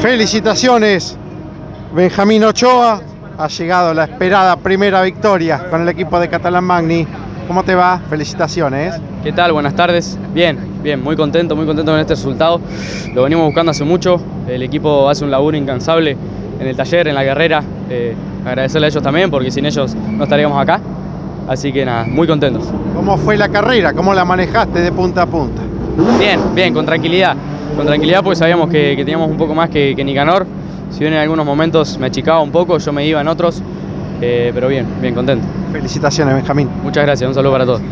Felicitaciones, Benjamín Ochoa, ha llegado la esperada primera victoria con el equipo de Catalán Magni. ¿Cómo te va? Felicitaciones. ¿Qué tal? Buenas tardes. Bien, bien, muy contento con este resultado. Lo venimos buscando hace mucho, el equipo hace un laburo incansable en el taller, en la carrera. Agradecerle a ellos también, porque sin ellos no estaríamos acá. Así que nada, muy contentos. ¿Cómo fue la carrera? ¿Cómo la manejaste de punta a punta? Bien, bien, con tranquilidad. Con tranquilidad, porque sabíamos que teníamos un poco más que Nicanor. Si bien en algunos momentos me achicaba un poco, yo me iba en otros. Pero bien, bien contento. Felicitaciones, Benjamín. Muchas gracias, un saludo para todos.